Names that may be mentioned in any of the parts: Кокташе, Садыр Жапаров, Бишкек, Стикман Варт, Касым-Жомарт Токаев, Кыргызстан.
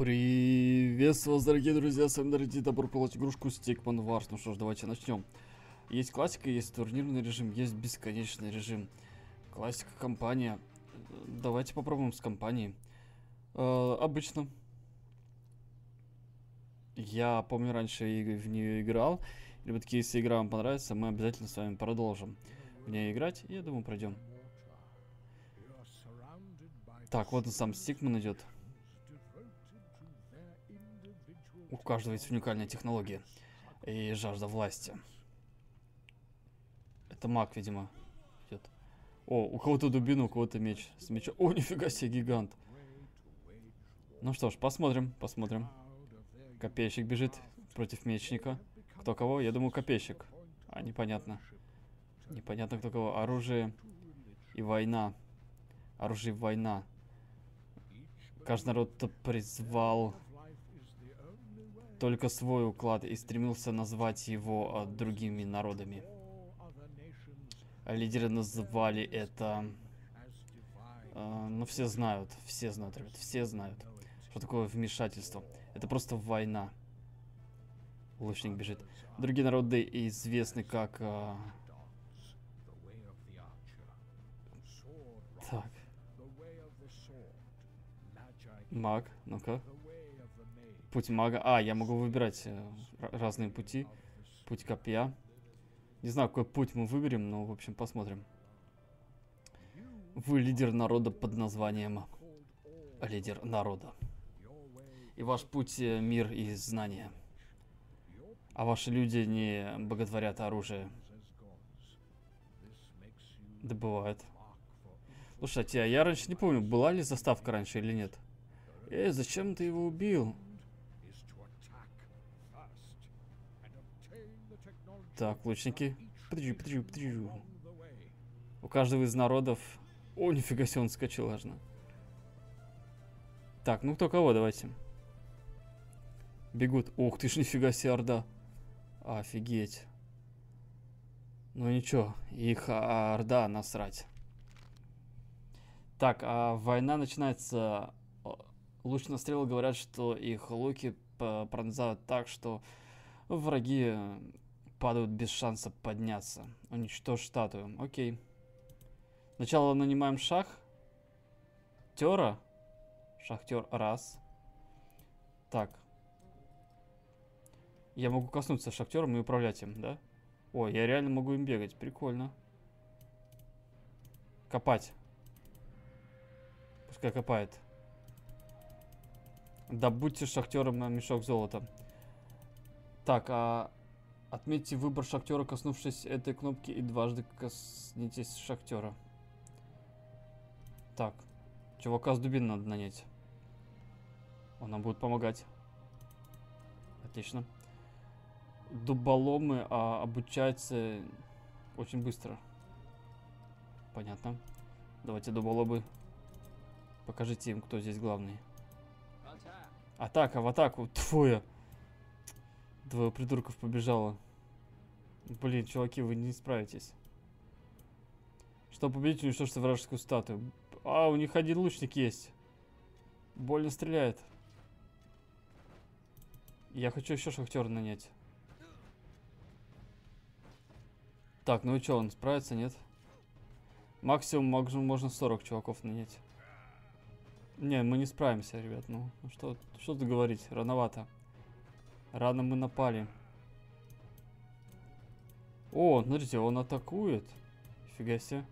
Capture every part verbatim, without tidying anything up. Приветствую вас, дорогие друзья, с вами Дорогие, добро пожаловать в игрушку Стикман Варт. Ну что ж, давайте начнем. Есть классика, есть турнирный режим, есть бесконечный режим. Классика, компания. Давайте попробуем с компанией. Э, обычно. Я помню, раньше в нее играл. Ребятки, если игра вам понравится, мы обязательно с вами продолжим в нее играть. И, я думаю, пройдем. Так, вот он сам Стикман идет. У каждого есть уникальная технология и жажда власти. Это маг, видимо, идет. О, у кого-то дубина, у кого-то меч. С мечом. О, нифига себе, гигант. Ну что ж, посмотрим, посмотрим. Копейщик бежит против мечника. Кто кого? Я думаю, копейщик. А, непонятно. Непонятно, кто кого. Оружие и война. Оружие и война. Каждый народ призвал только свой уклад и стремился назвать его а, другими народами. Лидеры называли это... А, ну, все знают, все знают, ребят, все знают, что такое вмешательство. Это просто война. Лучник бежит. Другие народы известны как... А... Так. Маг, ну-ка. Путь мага. А, я могу выбирать разные пути. Путь копья. Не знаю, какой путь мы выберем, но, в общем, посмотрим. Вы лидер народа под названием Лидер народа. И ваш путь — мир и знания. А ваши люди не боготворят оружие. Да бывает. Слушайте, а я раньше не помню, была ли заставка раньше или нет. Эй, зачем ты его убил? Так, лучники. Подожди, подожди, подожди. У каждого из народов... О, нифига себе, он скачал аж на. Так, ну кто кого, давайте. Бегут. Ох ты ж, нифига себе, орда. Офигеть. Ну ничего, их орда насрать. Так, а война начинается... Лучнострелы говорят, что их луки пронзают так, что враги... падают без шанса подняться. Уничтожь статую. Окей. Сначала нанимаем шахтера. Шахтер. Раз. Так. Я могу коснуться шахтером и управлять им, да? О, я реально могу им бегать. Прикольно. Копать. Пускай копает. Добудьте шахтером мешок золота. Так, а... Отметьте выбор шахтера, коснувшись этой кнопки, и дважды коснитесь шахтера. Так, чувака с дубиной надо нанять. Он нам будет помогать. Отлично. Дуболомы а, обучаются очень быстро. Понятно. Давайте, дуболобы, покажите им, кто здесь главный. Атака, в атаку. Тьфу! Двое придурков побежало. Блин, чуваки, вы не справитесь. Чтобы победить, уничтожьте вражескую статую. А, у них один лучник есть. Больно стреляет. Я хочу еще шахтера нанять. Так, ну и что, он справится, нет? Максимум, максимум можно сорок чуваков нанять. Не, мы не справимся, ребят. Ну, что, что тут говорить, рановато. Рано мы напали. О, смотрите, он атакует. Фига себе.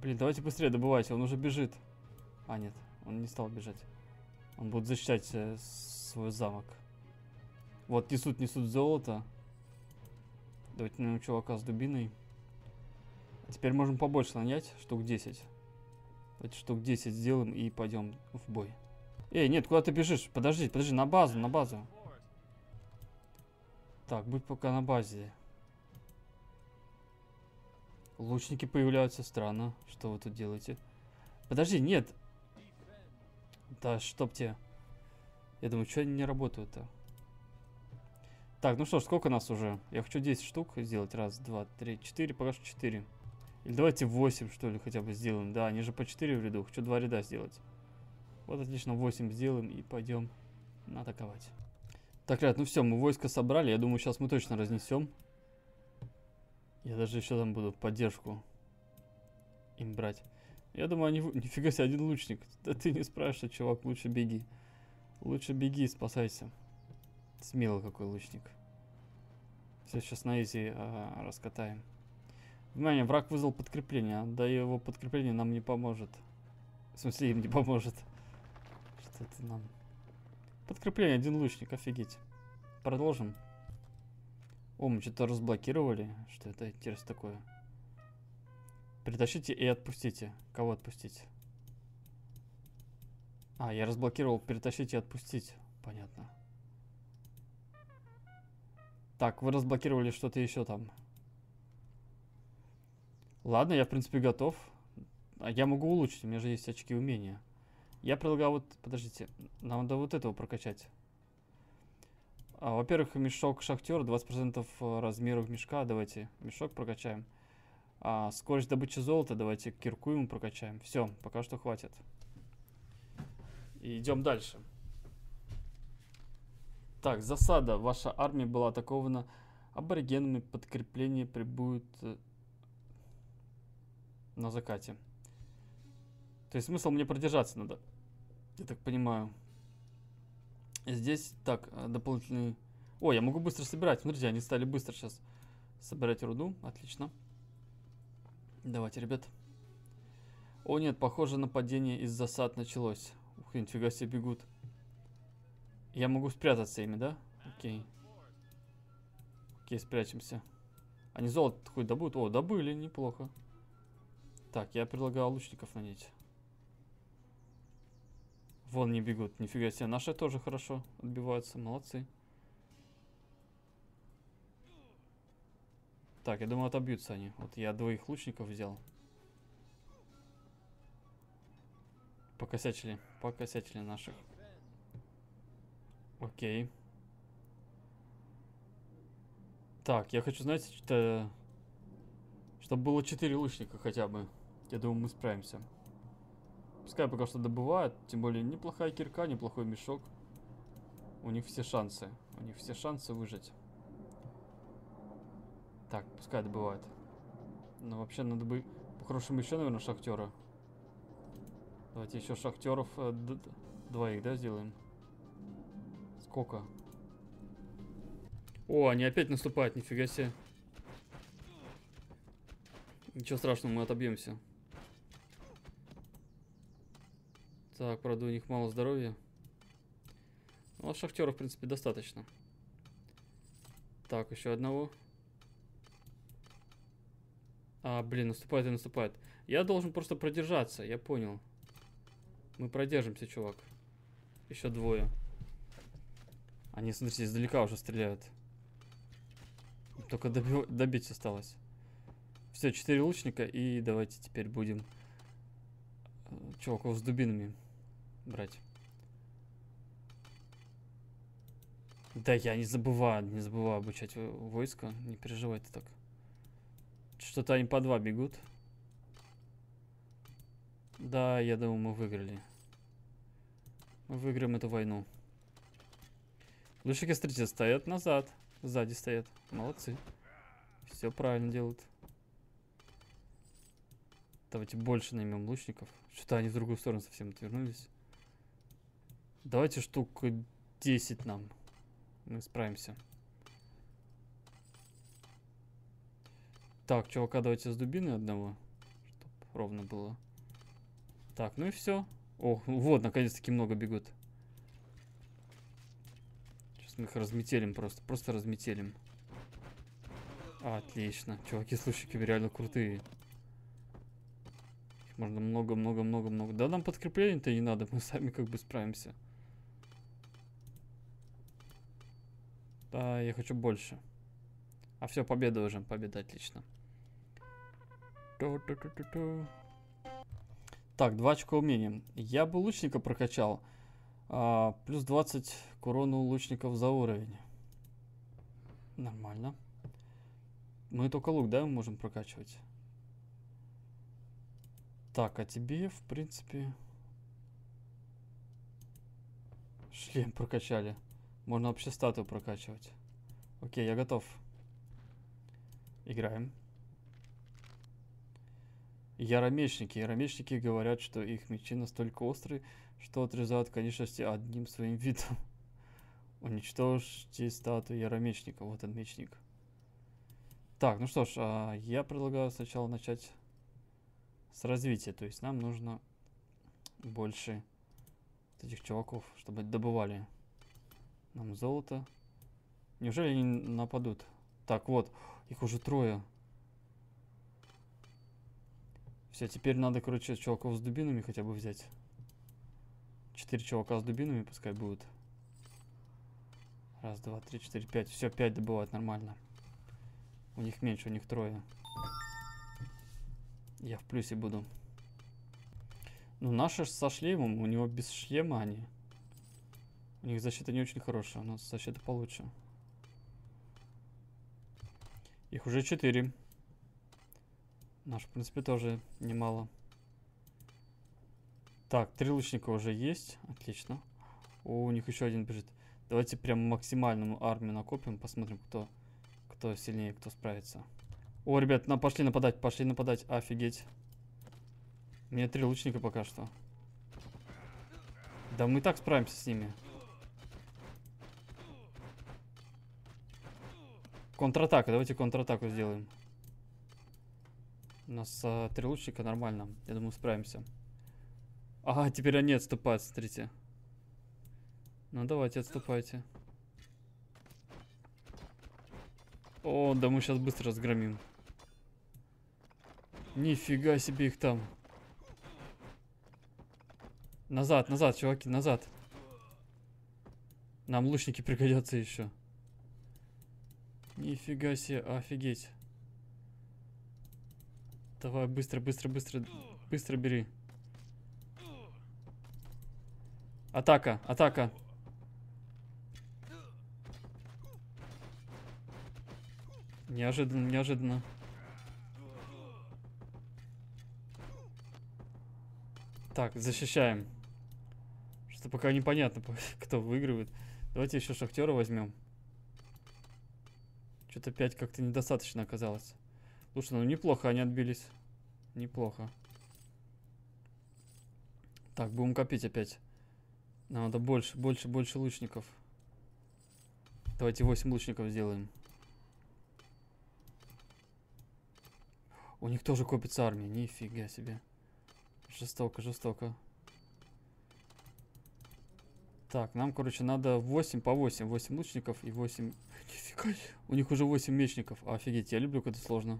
Блин, давайте быстрее добывайте, он уже бежит. А, нет, он не стал бежать. Он будет защищать э, свой замок. Вот, несут, несут золото. Давайте наймем чувака с дубиной. А теперь можем побольше нанять, штук десять. Давайте штук десять сделаем и пойдем в бой. Эй, нет, куда ты бежишь? Подожди, подожди, на базу, на базу. Так, будь пока на базе. Лучники появляются, странно. Что вы тут делаете? Подожди, нет. Да, чтоб тебе. Я думаю, что они не работают-то? Так, ну что ж, сколько нас уже? Я хочу десять штук сделать. Раз, два, три, четыре, пока что четыре. Или давайте восемь, что ли, хотя бы сделаем. Да, они же по четыре в ряду. Хочу два ряда сделать. Вот отлично, восемь сделаем и пойдем атаковать. Так, ребят, ну все, мы войско собрали. Я думаю, сейчас мы точно разнесем. Я даже еще там буду поддержку им брать. Я думаю, они... Нифига себе, один лучник. Да ты не справишься, чувак, лучше беги. Лучше беги и спасайся. Смелый какой лучник. Все, сейчас на изи а, раскатаем. Внимание, враг вызвал подкрепление. Да его подкрепление нам не поможет. В смысле, им не поможет. Что это нам? Подкрепление, один лучник, офигеть. Продолжим. О, мы что-то разблокировали. Что это интересно такое? Перетащите и отпустите. Кого отпустить? А, я разблокировал. Перетащить и отпустить. Понятно. Так, вы разблокировали что-то еще там. Ладно, я в принципе готов. Я могу улучшить, у меня же есть очки умения. Я предлагаю вот... Подождите, нам надо вот этого прокачать. А, во-первых, мешок шахтера, двадцать процентов размеров мешка. Давайте мешок прокачаем. А, скорость добычи золота, давайте кирку ему прокачаем. Все, пока что хватит. И идем дальше. Так, засада. Ваша армия была атакована аборигенами. Подкрепление прибудет на закате. То есть смысл мне продержаться надо, я так понимаю. Здесь, так, дополнительный... О, я могу быстро собирать. Смотрите, они стали быстро сейчас собирать руду. Отлично. Давайте, ребят. О, нет, похоже, нападение из засад началось. Ух, нифига себе бегут. Я могу спрятаться ими, да? Окей. Окей, спрячемся. Они золото хоть добудут? О, добыли, неплохо. Так, я предлагаю лучников нанять. Вон не бегут, нифига себе. Наши тоже хорошо отбиваются, молодцы. Так, я думаю, отобьются они. Вот я двоих лучников взял. Покосячили, покосячили наших. Окей. Так, я хочу, знаете, что... Чтобы было четыре лучника хотя бы. Я думаю, мы справимся. Пускай пока что добывают, тем более неплохая кирка, неплохой мешок. У них все шансы. У них все шансы выжить. Так, пускай добывают. Но вообще надо бы по-хорошему еще, наверное, шахтера. Давайте еще шахтеров э, двоих, да, сделаем? Сколько? О, они опять наступают, нифига себе. Ничего страшного, мы отобьемся. Так, правда, у них мало здоровья. Ну, а шахтеров, в принципе, достаточно. Так, еще одного. А, блин, наступает и наступает. Я должен просто продержаться, я понял. Мы продержимся, чувак. Еще двое. Они, смотрите, издалека уже стреляют. Только доби- добить осталось. Все, четыре лучника, и давайте теперь будем чуваков с дубинами брать. Да, я не забываю, не забываю обучать войско. Не переживай ты так. Что-то они по два бегут. Да, я думаю, мы выиграли. Мы выиграем эту войну. Лучники, смотрите, стоят назад. Сзади стоят. Молодцы. Все правильно делают. Давайте больше наймем лучников. Что-то они в другую сторону совсем отвернулись. Давайте штук десять нам. Мы справимся. Так, чувака, давайте с дубины одного. Чтоб ровно было. Так, ну и все. О, вот, наконец-таки много бегут. Сейчас мы их разметелим просто. Просто разметелим. Отлично. Чуваки, слушайки, реально крутые. Можно много-много-много-много. Да нам подкрепление-то не надо, мы сами как бы справимся. Да, я хочу больше. А все, победа уже. Победа, отлично. Ту-ту-ту-ту-ту. Так, два очка умения. Я бы лучника прокачал. А, плюс двадцать к урону лучников за уровень. Нормально. Мы только лук, да, мы можем прокачивать. Так, а тебе, в принципе... Шлем прокачали. Можно вообще статую прокачивать. Окей, я готов. Играем. Яромечники. Яромечники говорят, что их мечи настолько острые, что отрезают конечности одним своим видом. Уничтожьте статую яромечника. Вот он, мечник. Так, ну что ж, а я предлагаю сначала начать с развития. То есть нам нужно больше этих чуваков, чтобы добывали нам золото. Неужели они нападут? Так, вот, их уже трое. Все, теперь надо, короче, чуваков с дубинами хотя бы взять. Четыре чувака с дубинами пускай будут. Раз, два, три, четыре, пять. Все, пять добывают нормально. У них меньше, у них трое. Я в плюсе буду. Ну, наши со шлемом, у него без шлема они. У них защита не очень хорошая, но защита получше. Их уже четыре. Наш, в принципе, тоже немало. Так, три лучника уже есть. Отлично. О, у них еще один бежит. Давайте прям максимальную армию накопим. Посмотрим, кто, кто сильнее, кто справится. О, ребят, нам пошли нападать, пошли нападать. Офигеть. У меня три лучника пока что. Да мы так справимся с ними. Контратака, давайте контратаку сделаем. У нас а, три лучника, нормально. Я думаю, справимся. Ага, теперь они отступают, смотрите. Ну давайте, отступайте. О, да мы сейчас быстро разгромим. Нифига себе их там. Назад, назад, чуваки, назад. Нам лучники пригодятся еще. Нифига себе, офигеть. Давай, быстро, быстро, быстро, быстро бери. Атака, атака. Неожиданно, неожиданно. Так, защищаем. Что пока непонятно, кто выигрывает. Давайте еще шахтера возьмем. Что-то пять как-то недостаточно оказалось. Слушай, ну неплохо они отбились. Неплохо. Так, будем копить опять. Нам надо больше, больше, больше лучников. Давайте восемь лучников сделаем. У них тоже копится армия. Нифига себе. Жестоко, жестоко. Так, нам, короче, надо восемь по восемь. восемь лучников и восемь... Нифига. У них уже восемь мечников. Офигеть, я люблю, когда сложно.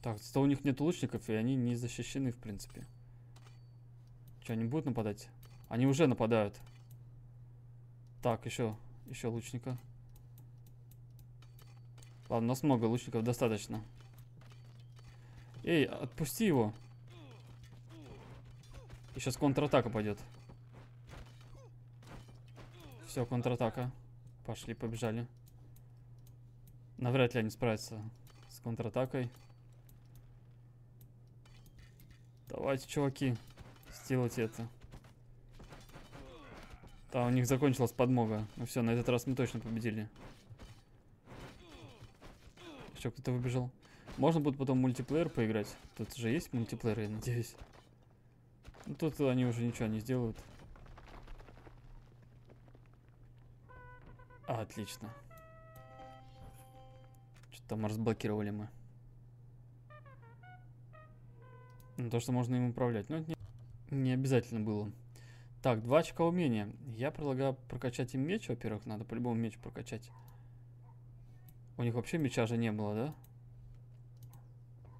Так, зато у них нет лучников, и они не защищены, в принципе. Что, они будут нападать? Они уже нападают. Так, еще, еще лучника. Ладно, у нас много лучников, достаточно. Эй, отпусти его. И сейчас контратака пойдет. Все, контратака. Пошли, побежали. Навряд ли они справятся с контратакой. Давайте, чуваки, сделайте это. Да, у них закончилась подмога. Ну все, на этот раз мы точно победили. Еще кто-то выбежал. Можно будет потом мультиплеер поиграть. Тут же есть мультиплеер, я надеюсь. Ну, тут они уже ничего не сделают. А, отлично. Что-то там разблокировали мы. Ну, то, что можно им управлять. Но это не, не обязательно было. Так, два очка умения. Я предлагаю прокачать им меч, во-первых. Надо по-любому меч прокачать. У них вообще меча же не было, да?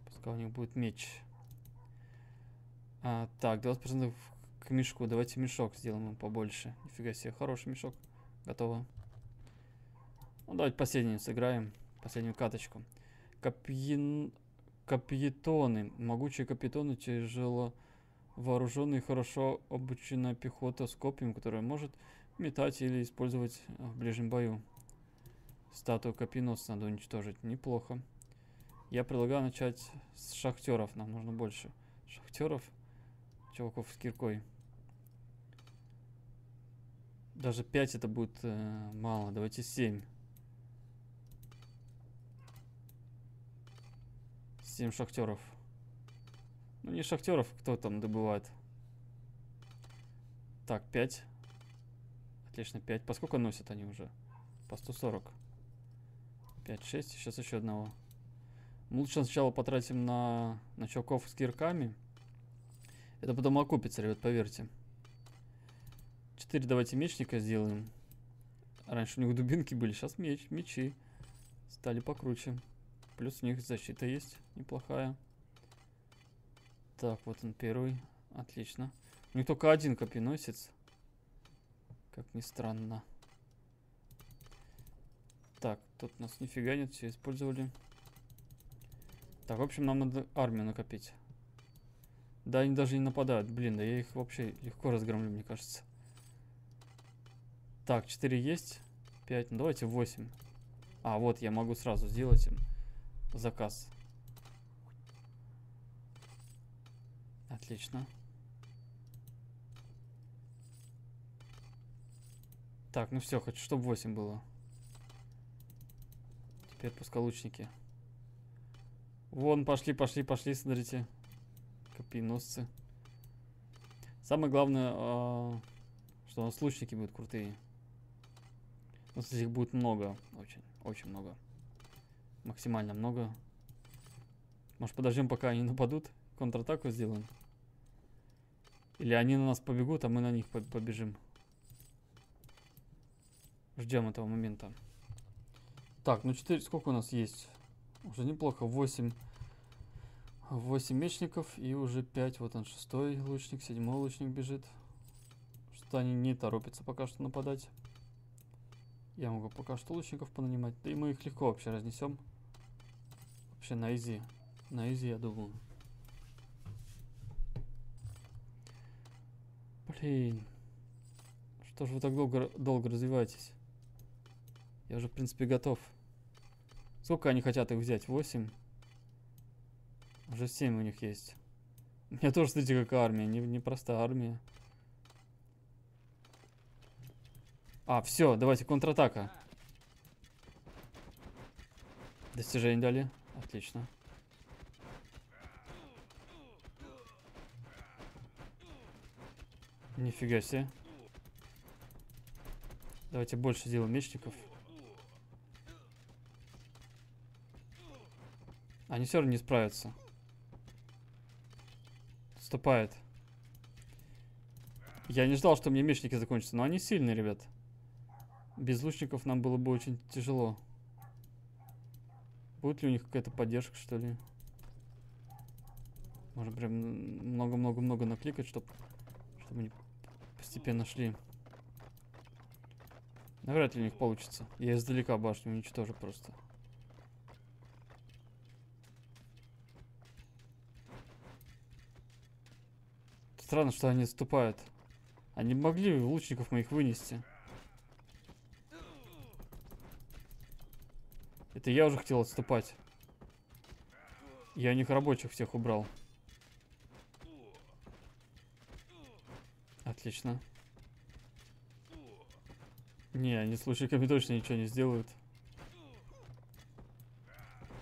Пускай у них будет меч. А, так, двадцать процентов к мешку. Давайте мешок сделаем ему побольше. Нифига себе, хороший мешок. Готово. Ну, давайте последнюю сыграем. Последнюю каточку. Копьен... Копьетоны. Могучие копьетоны, тяжело вооруженные, хорошо обученная пехота с копьем, которая может метать или использовать в ближнем бою. Статую копьеносца надо уничтожить. Неплохо. Я предлагаю начать с шахтеров. Нам нужно больше шахтеров. Чуваков с киркой. даже пять это будет э, мало. Давайте семь. семь шахтеров. Ну не шахтеров, кто там добывает. Так, пять. Отлично, пять. По сколько носят они уже? По сто сорок. пять, шесть. Сейчас еще одного. Мы лучше сначала потратим на, на чуваков с кирками. Это потом окупится, ребят, поверьте. четыре давайте мечника сделаем. Раньше у них дубинки были, сейчас меч, мечи. Стали покруче. Плюс у них защита есть неплохая. Так, вот он первый. Отлично. У них только один копьеносец. Как ни странно. Так, тут у нас нифига нет, все использовали. Так, в общем, нам надо армию накопить. Да, они даже не нападают. Блин, да я их вообще легко разгромлю, мне кажется. Так, четыре есть. пять, ну давайте восемь. А, вот, я могу сразу сделать им заказ. Отлично. Так, ну все, хоть чтобы восемь было. Теперь пускай лучники. Вон, пошли, пошли, пошли, смотрите. Копьеносцы. Самое главное, э, что у нас лучники будут крутые. У нас их будет много. Очень, очень много. Максимально много. Может, подождем, пока они нападут. Контратаку сделаем. Или они на нас побегут, а мы на них побежим. Ждем этого момента. Так, ну четыре, сколько у нас есть? Уже неплохо. восемь. восемь мечников и уже пять. Вот он, шестой лучник, седьмой лучник бежит. Что-то они не торопятся пока что нападать. Я могу пока что лучников понанимать. Да и мы их легко вообще разнесем. Вообще на изи. На изи, я думаю. Блин. Что ж вы так долго, долго развиваетесь? Я уже, в принципе, готов. Сколько они хотят их взять? восемь. Уже семь у них есть. У меня тоже, смотрите, какая армия. Не, не просто армия. А, все, давайте контратака. Достижение дали. Отлично. Нифига себе. Давайте больше сделаем мечников. Они все равно не справятся. Отступает. Я не ждал, что мне мечники закончатся, но они сильные, ребят. Без лучников нам было бы очень тяжело. Будет ли у них какая-то поддержка, что ли? Можно прям много-много-много накликать, чтобы, чтобы они постепенно шли. Навряд ли у них получится. Я издалека башню уничтожу просто. Странно, что они отступают. Они могли лучников моих вынести. Это я уже хотел отступать. Я у них рабочих всех убрал. Отлично. Не, они с лучниками точно ничего не сделают.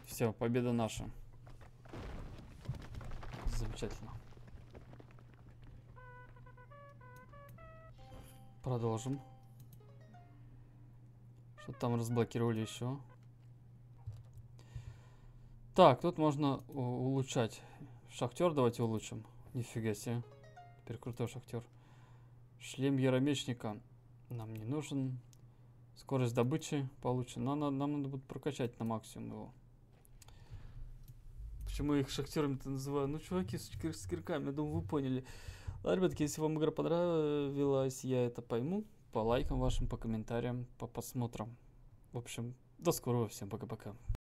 Все, победа наша. Замечательно. Продолжим. Что-то там разблокировали еще. Так, тут можно улучшать. Шахтер давайте улучшим. Нифига себе. Теперь крутой шахтер. Шлем яромечника нам не нужен. Скорость добычи получше. Но нам, нам надо будет прокачать на максимум его. Почему я их шахтерами-то называю? Ну, чуваки с, кир с кирками, я думаю, вы поняли. Да, ребятки, если вам игра понравилась, я это пойму. По лайкам вашим, по комментариям, по просмотрам. В общем, до скорого. Всем пока-пока.